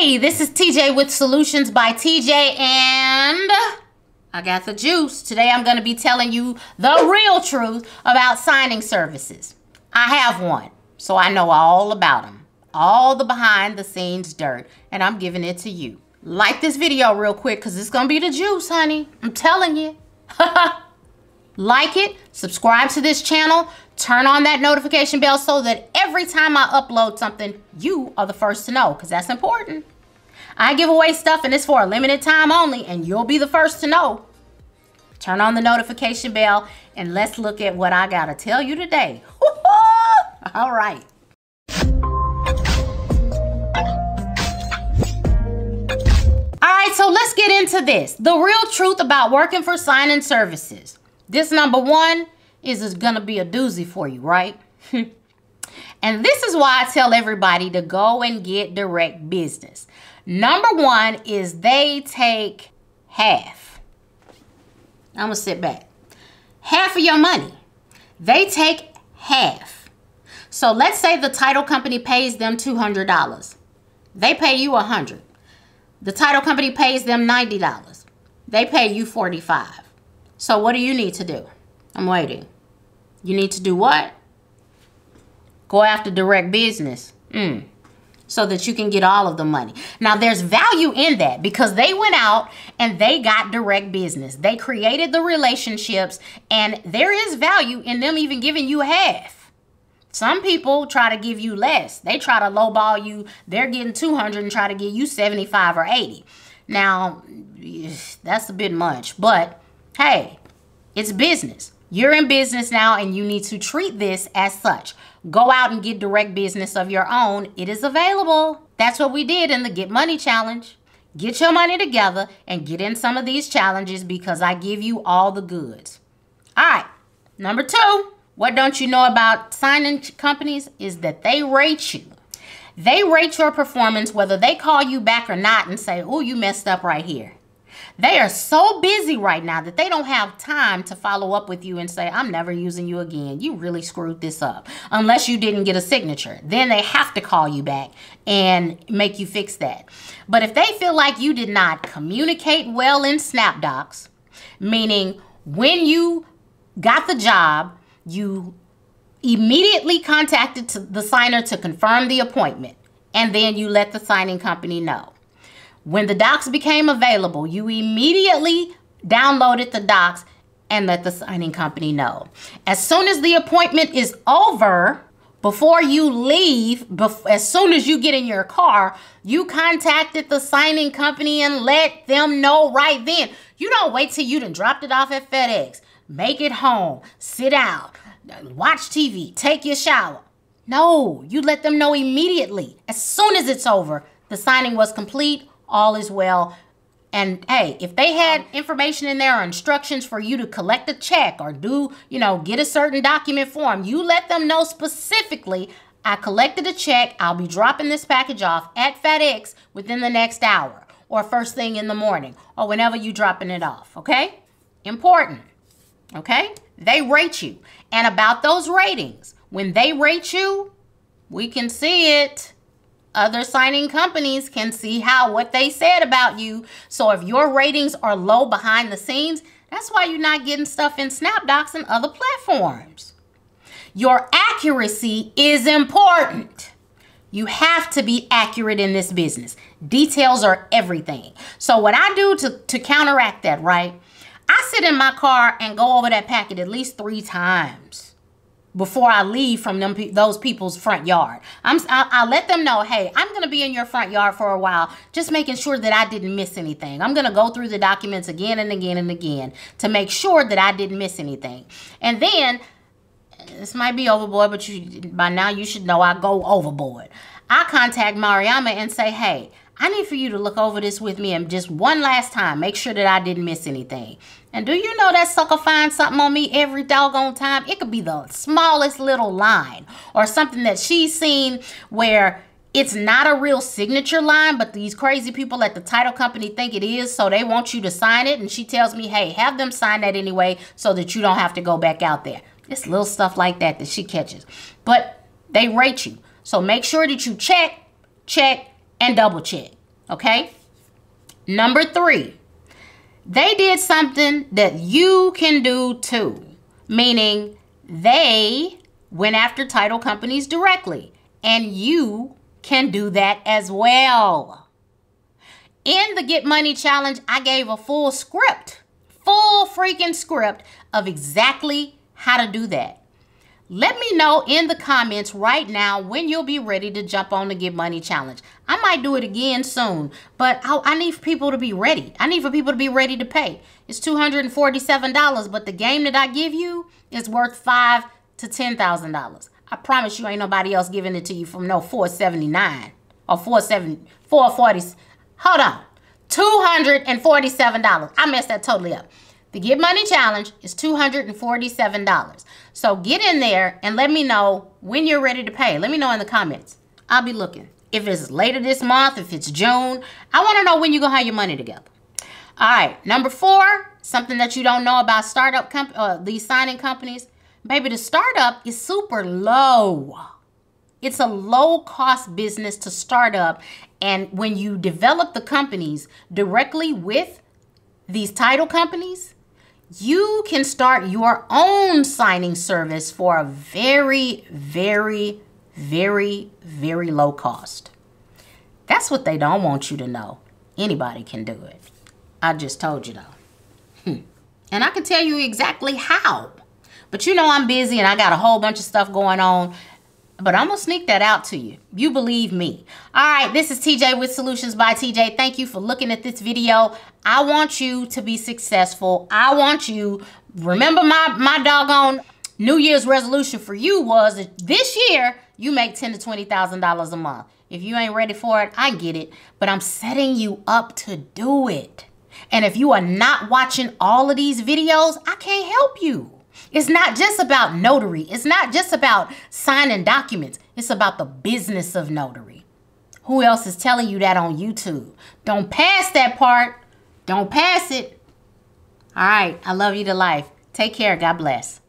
Hey, this is TJ with Solutions by TJ, and I got the juice. Today I'm going to be telling you the real truth about signing services. I have one, so I know all about them, all the behind the scenes dirt, and I'm giving it to you. Like this video real quick because it's going to be the juice, honey. I'm telling you. Like it, subscribe to this channel, turn on that notification bell so that every time I upload something, you are the first to know, because that's important. I give away stuff and it's for a limited time only, and you'll be the first to know. Turn on the notification bell and let's look at what I gotta tell you today. All right. So let's get into this. The real truth about working for signing services. This number one is gonna be a doozy for you, right? And this is why I tell everybody to go and get direct business. Number one is they take half. I'm gonna sit back. Half of your money. They take half. So let's say the title company pays them $200. They pay you $100. The title company pays them $90. They pay you $45. So what do you need to do? I'm waiting. You need to do what? Go after direct business. So that you can get all of the money. Now there's value in that because they went out and they got direct business. They created the relationships, and there is value in them even giving you half. Some people try to give you less. They try to lowball you. They're getting 200 and try to give you 75 or 80. Now, that's a bit much, but hey, it's business. You're in business now and you need to treat this as such. Go out and get direct business of your own. It is available. That's what we did in the Get Money Challenge. Get your money together and get in some of these challenges because I give you all the goods. All right, number two. What don't you know about signing companies is that they rate you. They rate your performance whether they call you back or not and say, oh, you messed up right here. They are so busy right now that they don't have time to follow up with you and say, I'm never using you again. You really screwed this up. Unless you didn't get a signature. Then they have to call you back and make you fix that. But if they feel like you did not communicate well in SnapDocs, meaning when you got the job, you immediately contacted the signer to confirm the appointment, and then you let the signing company know. When the docs became available, you immediately downloaded the docs and let the signing company know. As soon as the appointment is over, before you leave, as soon as you get in your car, you contacted the signing company and let them know right then. You don't wait till you done dropped it off at FedEx. Make it home, sit out, watch TV, take your shower. No, you let them know immediately. As soon as it's over, the signing was complete, all is well. And hey, if they had information in there or instructions for you to collect a check or do, get a certain document form, you let them know specifically, I collected a check, I'll be dropping this package off at FedEx within the next hour or first thing in the morning or whenever you're dropping it off, okay? Important. Okay, they rate you. And about those ratings, when they rate you, we can see it. Other signing companies can see what they said about you. So if your ratings are low behind the scenes, that's why you're not getting stuff in SnapDocs and other platforms. Your accuracy is important. You have to be accurate in this business. Details are everything. So what I do to counteract that, right? I sit in my car and go over that packet at least 3 times before I leave from those people's front yard. I let them know, hey, I'm going to be in your front yard for a while, just making sure that I didn't miss anything. I'm going to go through the documents again and again and again to make sure that I didn't miss anything. And then, this might be overboard, but by now you should know I go overboard. I contact Mariama and say, hey, I need for you to look over this with me and just one last time, make sure that I didn't miss anything. And do you know that sucker finds something on me every doggone time? It could be the smallest little line or something that she's seen where it's not a real signature line, but these crazy people at the title company think it is, so they want you to sign it. And she tells me, hey, have them sign that anyway so that you don't have to go back out there. It's little stuff like that that she catches. But they rate you. So make sure that you check, check, and double check. Okay. Number three, they did something that you can do too, meaning they went after title companies directly, and you can do that as well. In the Get Money Challenge, I gave a full script, full freaking script of exactly how to do that. Let me know in the comments right now when you'll be ready to jump on the Get Money Challenge. I might do it again soon, but I need people to be ready. I need for people to be ready to pay. It's $247, but the game that I give you is worth $5,000 to $10,000. I promise you ain't nobody else giving it to you from no $479 or $440. Hold on. $247. I messed that totally up. The Get Money Challenge is $247. So get in there and let me know when you're ready to pay. Let me know in the comments. I'll be looking. If it's later this month, if it's June, I want to know when you're going to have your money together. All right. Number four, something that you don't know about startup these signing companies. Baby, the startup is super low. It's a low cost business to start up. And when you develop the companies directly with these title companies, you can start your own signing service for a very, very, very, very low cost. That's what they don't want you to know. Anybody can do it. I just told you though. And I can tell you exactly how. But you know I'm busy and I got a whole bunch of stuff going on. But I'm going to sneak that out to you. You believe me. All right, this is TJ with Solutions by TJ. Thank you for looking at this video. I want you to be successful. I want you, remember my doggone New Year's resolution for you was that this year you make $10,000 to $20,000 a month. If you ain't ready for it, I get it. But I'm setting you up to do it. And if you are not watching all of these videos, I can't help you. It's not just about notary. It's not just about signing documents. It's about the business of notary. Who else is telling you that on YouTube? Don't pass that part. Don't pass it. All right. I love you to life. Take care. God bless.